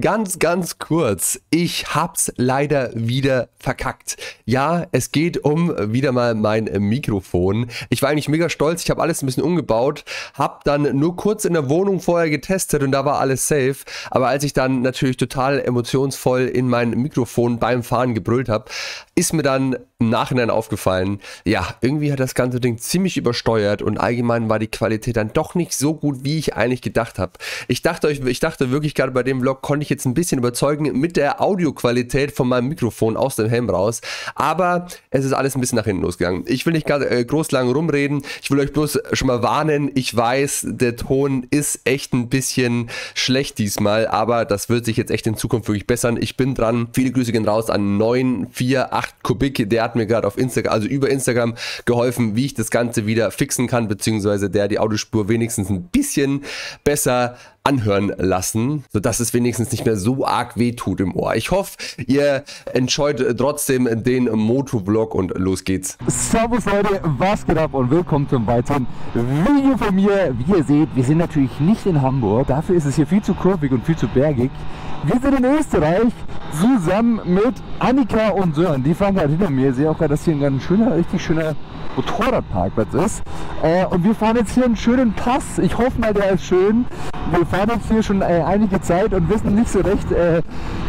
Ganz, ganz kurz. Ich hab's leider wieder verkackt. Ja, es geht um wieder mal mein Mikrofon. Ich war eigentlich mega stolz. Ich habe alles ein bisschen umgebaut. Hab dann nur kurz in der Wohnung vorher getestet und da war alles safe. Aber als ich dann natürlich total emotionsvoll in mein Mikrofon beim Fahren gebrüllt habe, ist mir dann im Nachhinein aufgefallen, ja, irgendwie hat das ganze Ding ziemlich übersteuert und allgemein war die Qualität dann doch nicht so gut, wie ich eigentlich gedacht habe. Ich dachte wirklich, gerade bei dem Vlog konnte ich jetzt ein bisschen überzeugen mit der Audioqualität von meinem Mikrofon aus dem Helm raus, aber es ist alles ein bisschen nach hinten losgegangen. Ich will nicht groß lang rumreden, ich will euch bloß schon mal warnen, ich weiß, der Ton ist echt ein bisschen schlecht diesmal, aber das wird sich jetzt echt in Zukunft wirklich bessern. Ich bin dran. Viele Grüße gehen raus an 948 Kubik, der hat mir gerade auf Instagram, also über Instagram geholfen, wie ich das Ganze wieder fixen kann, beziehungsweise der die Audiospur wenigstens ein bisschen besser anhören lassen, sodass es wenigstens nicht mehr so arg weh tut im Ohr. Ich hoffe, ihr enjoyt trotzdem den Moto-Vlog und los geht's. Servus Leute, was geht ab und willkommen zum weiteren Video von mir. Wie ihr seht, wir sind natürlich nicht in Hamburg, dafür ist es hier viel zu kurvig und viel zu bergig. Wir sind in Österreich zusammen mit Annika und Sören. Die fahren gerade hinter mir. Ich sehe auch gerade, dass hier ein schöner, richtig schöner Motorradparkplatz ist. Und wir fahren jetzt hier einen schönen Pass. Ich hoffe mal, der ist schön. Wir fahren jetzt hier schon einige Zeit und wissen nicht so recht,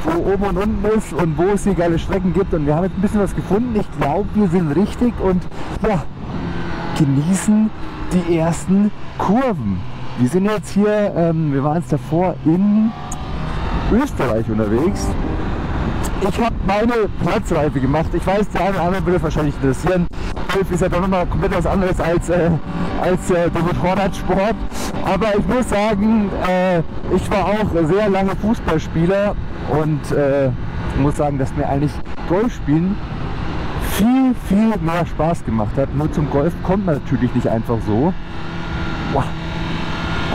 wo oben und unten ist und wo es hier geile Strecken gibt. Und wir haben jetzt ein bisschen was gefunden. Ich glaube, wir sind richtig und ja, genießen die ersten Kurven. Wir sind jetzt hier, wir waren jetzt davor in Österreich unterwegs. Ich habe meine Platzreife gemacht. Ich weiß, der eine oder andere würde wahrscheinlich interessieren. Golf ist ja doch nochmal komplett was anderes als der Motorradsport. Aber ich muss sagen, ich war auch sehr lange Fußballspieler und muss sagen, dass mir eigentlich Golf spielen viel, viel mehr Spaß gemacht hat. Nur zum Golf kommt man natürlich nicht einfach so. Wow.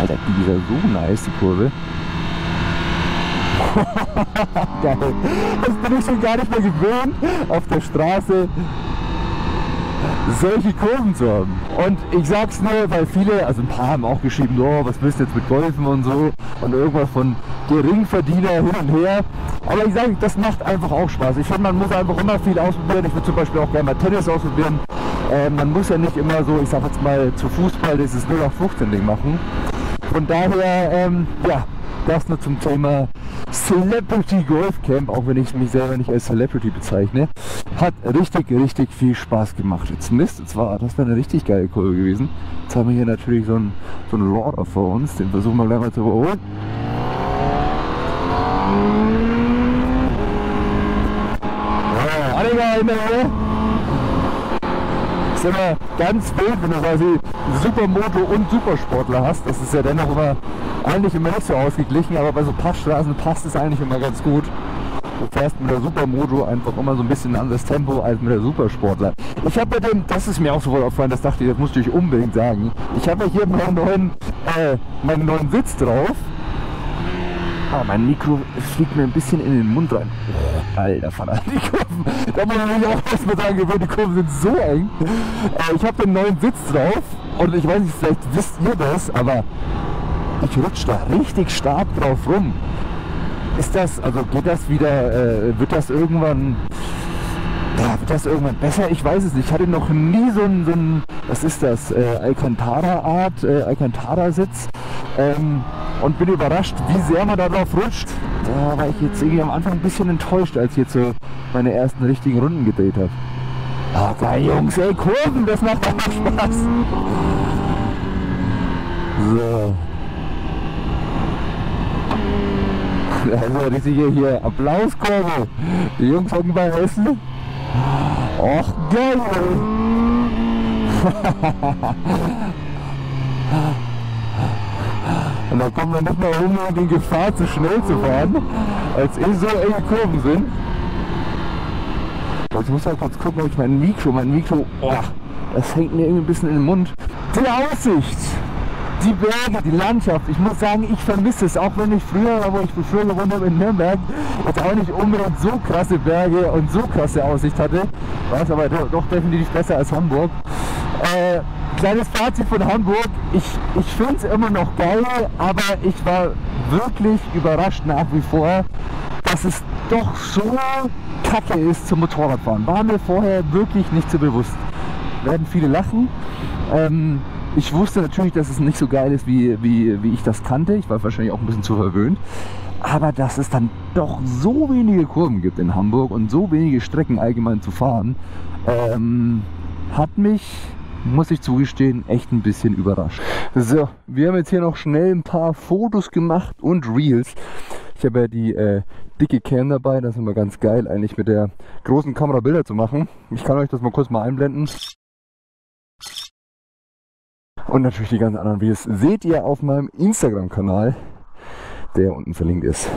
Alter, die ist ja so nice, die Kurve. Geil. Das bin ich schon gar nicht mehr gewöhnt, auf der Straße solche Kurven zu haben. Und ich sag's nur, weil viele, also ein paar haben auch geschrieben, oh, was willst du jetzt mit Golfen und so und irgendwas von Geringverdiener hin und her. Aber ich sage, das macht einfach auch Spaß. Ich finde, man muss einfach immer viel ausprobieren. Ich würde zum Beispiel auch gerne mal Tennis ausprobieren. Man muss ja nicht immer so, ich sag jetzt mal, zu Fußball dieses 0815-Ding machen. Von daher, ja, das nur zum Thema Celebrity Golf Camp, auch wenn ich mich selber nicht als Celebrity bezeichne. Hat richtig, richtig viel Spaß gemacht. Jetzt Mist, das wäre eine richtig geile Kurve gewesen. Jetzt haben wir hier natürlich so einen Roader vor uns, den versuchen wir gleich mal zu überholen. Annika in der Höhe. Ist immer ganz wild, wenn du quasi Supermoto und Supersportler hast. Das ist ja dennoch immer eigentlich immer nicht so ausgeglichen, aber bei so Passstraßen passt es eigentlich immer ganz gut. Du fährst mit der Supermoto einfach immer so ein bisschen anderes Tempo als mit der Supersportler. Ich habe bei dem, das ist mir auch sofort aufgefallen, das dachte ich, das musste ich unbedingt sagen. Ich habe hier meinen neuen Sitz drauf. Ah, mein Mikro fliegt mir ein bisschen in den Mund rein. Oh, Alter, Vater, die Kurven, da muss ich auch erstmal sagen, die Kurven sind so eng. Ich habe den neuen Sitz drauf und ich weiß nicht, vielleicht wisst ihr das, aber ich rutsche da richtig stark drauf rum. Ist das, also geht das wieder, wird das irgendwann besser? Ich weiß es nicht. Ich hatte noch nie so einen was ist das, Alcantara-Sitz und bin überrascht, wie sehr man da drauf rutscht. Da war ich jetzt irgendwie am Anfang ein bisschen enttäuscht, als ich jetzt so meine ersten richtigen Runden gedreht habe. Ah, geil, Jungs, ey, Kurven, das macht einfach Spaß. So. Also richtig hier Applauskurve. Die Jungs hocken bei Essen. Och geil. Und da kommen wir nicht mal rum, um in Gefahr zu schnell zu fahren, als so enge Kurven sind. Jetzt muss ich kurz gucken, ob ich mein Mikro, oh, das hängt mir irgendwie ein bisschen in den Mund. Die Aussicht! Die Berge, die Landschaft, ich muss sagen, ich vermisse es, auch wenn ich früher, wo ich früher gewohnt habe in Nürnberg, jetzt auch nicht unbedingt so krasse Berge und so krasse Aussicht hatte, war es aber doch definitiv besser als Hamburg. Kleines Fazit von Hamburg, ich finde es immer noch geil, aber ich war wirklich überrascht nach wie vor, dass es doch so kacke ist zum Motorradfahren. War mir vorher wirklich nicht so bewusst. Werden viele lachen. Ich wusste natürlich, dass es nicht so geil ist, wie ich das kannte. Ich war wahrscheinlich auch ein bisschen zu verwöhnt. Aber dass es dann doch so wenige Kurven gibt in Hamburg und so wenige Strecken allgemein zu fahren, hat mich, muss ich zugestehen, echt ein bisschen überrascht. So, wir haben jetzt hier noch schnell ein paar Fotos gemacht und Reels. Ich habe ja die dicke Cam dabei, das ist immer ganz geil eigentlich mit der großen Kamera Bilder zu machen. Ich kann euch das mal kurz mal einblenden. Und natürlich die ganzen anderen Videos seht ihr auf meinem Instagram-Kanal, der unten verlinkt ist.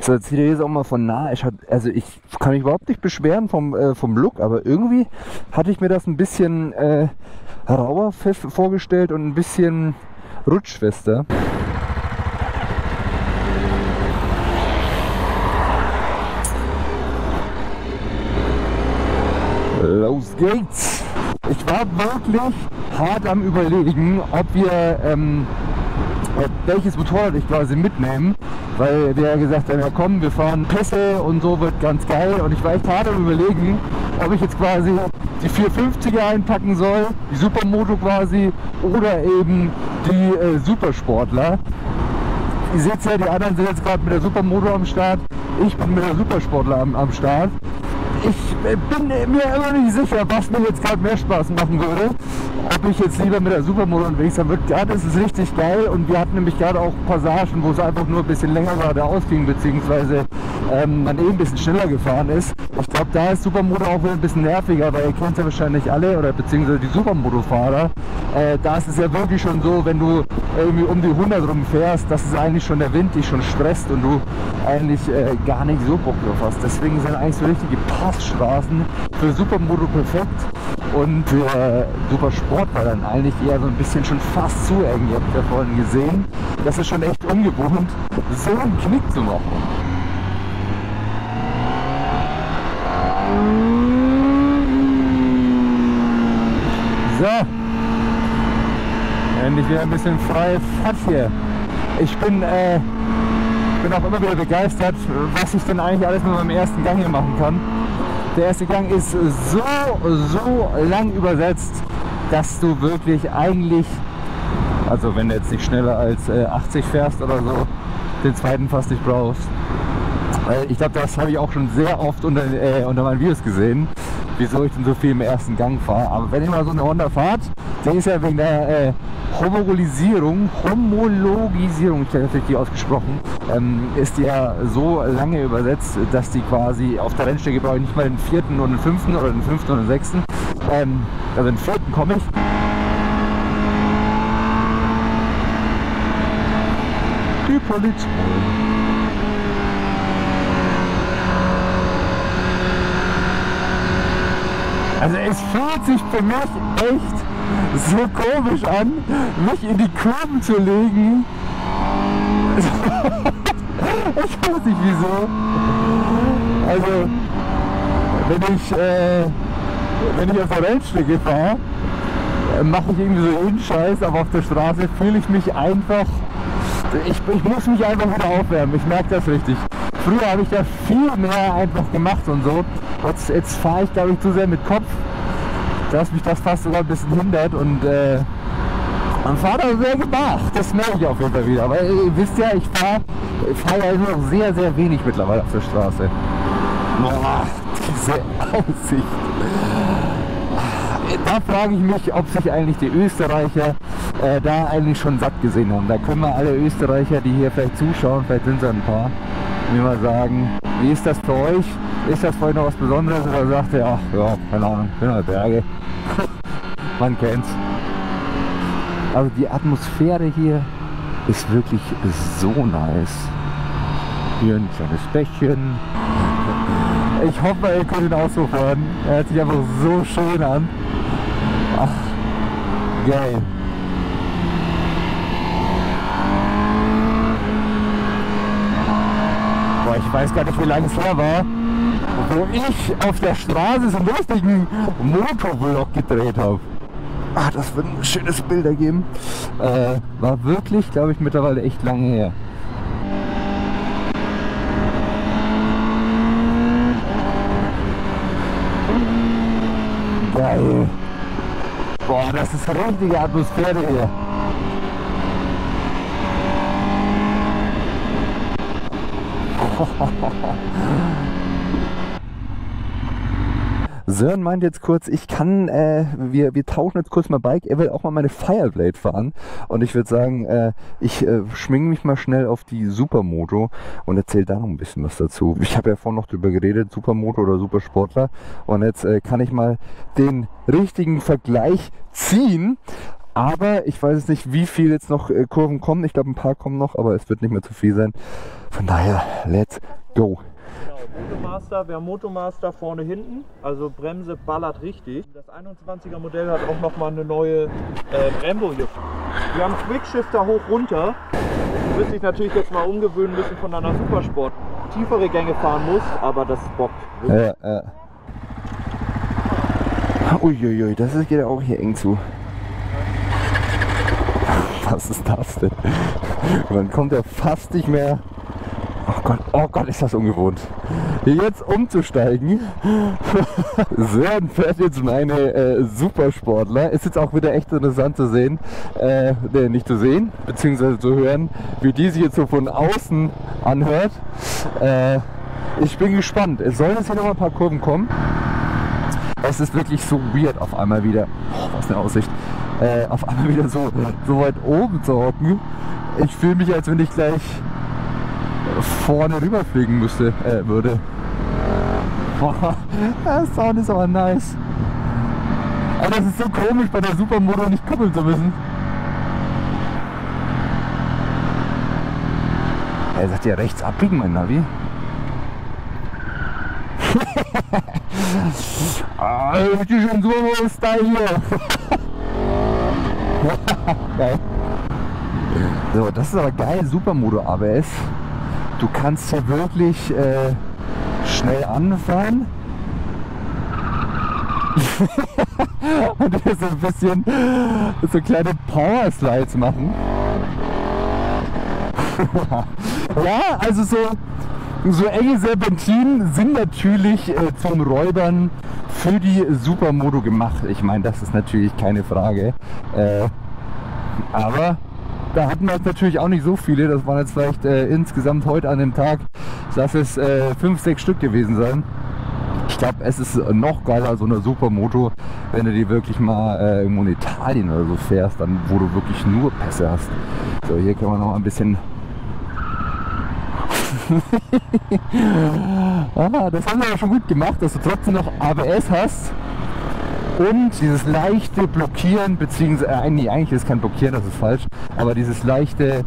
So, jetzt seht ihr jetzt auch mal von nah. Also ich kann mich überhaupt nicht beschweren vom Look, aber irgendwie hatte ich mir das ein bisschen rauer vorgestellt und ein bisschen rutschfester. Los geht's! Ich war wirklich hart am Überlegen, ob wir welches Motorrad ich quasi mitnehmen, weil wir ja gesagt haben, ja komm, wir fahren Pässe und so, wird ganz geil. Und ich war echt hart am Überlegen, ob ich jetzt quasi die 450er einpacken soll, die Supermoto quasi, oder eben die Supersportler. Ihr seht ja, die anderen sind jetzt gerade mit der Supermoto am Start, ich bin mit der Supersportler am Start. Ich bin mir immer nicht sicher, was mir jetzt gerade mehr Spaß machen würde. Ob ich jetzt lieber mit der Supermoto unterwegs sein würde. Ja, das ist richtig geil und wir hatten nämlich gerade auch Passagen, wo es einfach nur ein bisschen länger geradeaus ging, beziehungsweise man eben ein bisschen schneller gefahren ist. Ich glaube, da ist Supermoto auch wieder ein bisschen nerviger, weil ihr kennt ja wahrscheinlich alle, oder beziehungsweise die Supermoto-Fahrer. Da ist es ja wirklich schon so, wenn du irgendwie um die 100 rumfährst, dass es eigentlich schon der Wind dich schon stresst und du eigentlich gar nicht so Bock drauf hast. Deswegen sind eigentlich so richtige Passstraßen für Supermoto perfekt und für Supersport war dann eigentlich eher so ein bisschen schon fast zu eng. Ihr habt ja vorhin gesehen, das ist schon echt ungewohnt, so einen Knick zu machen. So, endlich wieder ein bisschen freie Fahrt hier. Ich bin auch immer wieder begeistert, was ich denn eigentlich alles mit meinem ersten Gang hier machen kann. Der erste Gang ist so lang übersetzt, dass du wirklich eigentlich, also wenn du jetzt nicht schneller als 80 fährst oder so, den zweiten fast nicht brauchst. Ich glaube, das habe ich auch schon sehr oft unter meinen Videos gesehen, wieso ich denn so viel im ersten Gang fahre. Aber wenn ihr mal so eine Honda fahrt, der ist ja wegen der Homologisierung, ich habe natürlich die ausgesprochen, ist die ja so lange übersetzt, dass die quasi auf der Rennstrecke brauche ich nicht mal den vierten und den fünften oder den fünften und den sechsten. Also den vierten komme ich. Die Polizei. Also es fühlt sich für mich echt so komisch an, mich in die Kurven zu legen. Ich weiß nicht wieso. Also wenn ich auf der Rennstrecke fahre, mache ich irgendwie so einen Scheiß, aber auf der Straße fühle ich mich einfach. Ich muss mich einfach wieder aufwärmen, ich merke das richtig. Früher habe ich da viel mehr einfach gemacht und so. Jetzt fahre ich, glaube ich, zu sehr mit Kopf, dass mich das fast sogar ein bisschen hindert und man fahrt auch sehr gemacht, das merke ich auf jeden Fall wieder, weil ihr wisst ja, ich fahre ja immer noch sehr, sehr wenig mittlerweile auf der Straße. Boah, diese Aussicht. Da frage ich mich, ob sich eigentlich die Österreicher da eigentlich schon satt gesehen haben. Da können wir alle Österreicher, die hier vielleicht zuschauen, vielleicht sind es ein paar, mir mal sagen, wie ist das für euch? Ist das vorhin noch was Besonderes oder sagt er, ach ja, keine Ahnung, bin halt Berge. Man kennt's. Also die Atmosphäre hier ist wirklich so nice. Hier ein kleines Bächchen. Ich hoffe, ihr könnt ihn auch so fahren. Er hört sich einfach so schön an. Ach, geil. Boah, ich weiß gar nicht, wie lange es her war, wo ich auf der Straße so einen lustigen Motovlog gedreht habe. Ah, das wird ein schönes Bild ergeben. War wirklich, glaube ich, mittlerweile echt lange her. Geil. Boah, das ist eine richtige Atmosphäre hier. Sören meint jetzt kurz, ich kann, wir tauschen jetzt kurz mal Bike, er will auch mal meine Fireblade fahren und ich würde sagen, ich schwinge mich mal schnell auf die Supermoto und erzähle da noch ein bisschen was dazu. Ich habe ja vorhin noch drüber geredet, Supermoto oder Supersportler, und jetzt kann ich mal den richtigen Vergleich ziehen. Aber ich weiß jetzt nicht, wie viel jetzt noch Kurven kommen. Ich glaube, ein paar kommen noch, aber es wird nicht mehr zu viel sein. Von daher, let's go. Genau, Motomaster, wir haben Motomaster vorne hinten, also Bremse ballert richtig. Das 21er Modell hat auch nochmal eine neue Brembo hier. Wir haben Quickshifter hoch runter. Wird sich natürlich jetzt mal umgewöhnen müssen von einer Supersport. Tiefere Gänge fahren muss, aber das bockt. Ja. Uiuiui, das geht ja auch hier eng zu. Was ist das denn? Man kommt ja fast nicht mehr. Oh Gott, ist das ungewohnt. Jetzt umzusteigen. Sören fährt jetzt meine Supersportler. Ist jetzt auch wieder echt interessant zu sehen, nicht zu sehen, beziehungsweise zu hören, wie die sich jetzt so von außen anhört. Ich bin gespannt. Es sollen jetzt hier noch mal ein paar Kurven kommen. Es ist wirklich so weird auf einmal wieder. Oh, was eine Aussicht. Auf einmal wieder so weit oben zu hocken. Ich fühle mich, als wenn ich gleich vorne rüberfliegen müsste, würde. Boah, der Sound ist aber nice. Aber das ist so komisch, bei der Supermoto nicht kuppeln zu müssen. Er sagt ja rechts abbiegen, mein Navi. Ah, ich bin schon so im Style hier. Geil. So, das ist aber geil, Supermoto ABS. Du kannst ja wirklich schnell anfahren. Und so ein bisschen so kleine Power-Slides machen. Ja, also so enge Serpentinen sind natürlich zum Räubern für die Supermoto gemacht. Ich meine, das ist natürlich keine Frage. Aber da hatten wir jetzt natürlich auch nicht so viele. Das waren jetzt vielleicht insgesamt heute an dem Tag, dass es 5, 6 Stück gewesen sein. Ich glaube, es ist noch geiler als so eine Supermoto, wenn du die wirklich mal irgendwo in Italien oder so fährst, dann wo du wirklich nur Pässe hast. So, hier kann man noch ein bisschen. Ah, das haben wir ja schon gut gemacht, dass du trotzdem noch ABS hast und dieses leichte Blockieren, beziehungsweise, nee, eigentlich ist kein Blockieren, das ist falsch, aber dieses leichte,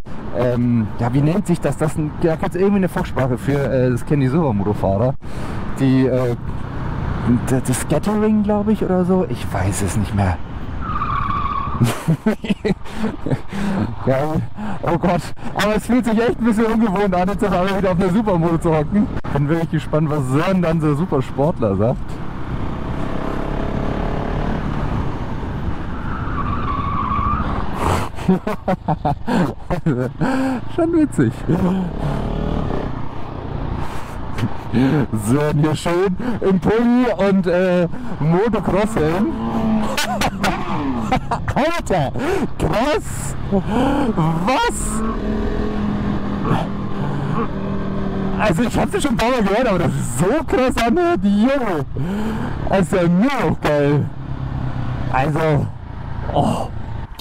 ja, wie nennt sich das? Da gibt es irgendwie eine Fachsprache für, das kennen die Supermoto-Fahrer, die, das Scattering, glaube ich, oder so, ich weiß es nicht mehr. Ja, oh Gott, aber es fühlt sich echt ein bisschen ungewohnt an, jetzt aber wieder auf der Supermoto zu hocken. Bin wirklich gespannt, was Sören dann so Supersportler sagt. Schon witzig. Sören hier schön im Pulli und Motocross-Helm. Alter, krass! Was? Also ich hab's ja schon ein paar Mal gehört, aber das ist so krass anhört, Junge! Das ist ja nur noch geil! Also, oh!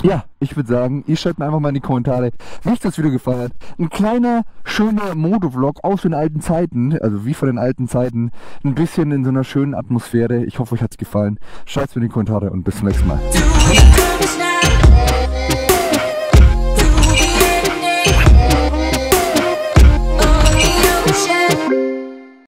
Ja, ich würde sagen, ihr schreibt mir einfach mal in die Kommentare, wie euch das Video gefallen hat. Ein kleiner, schöner Moto-Vlog aus den alten Zeiten, also wie von den alten Zeiten, ein bisschen in so einer schönen Atmosphäre. Ich hoffe, euch hat's gefallen. Schreibt es mir in die Kommentare und bis zum nächsten Mal.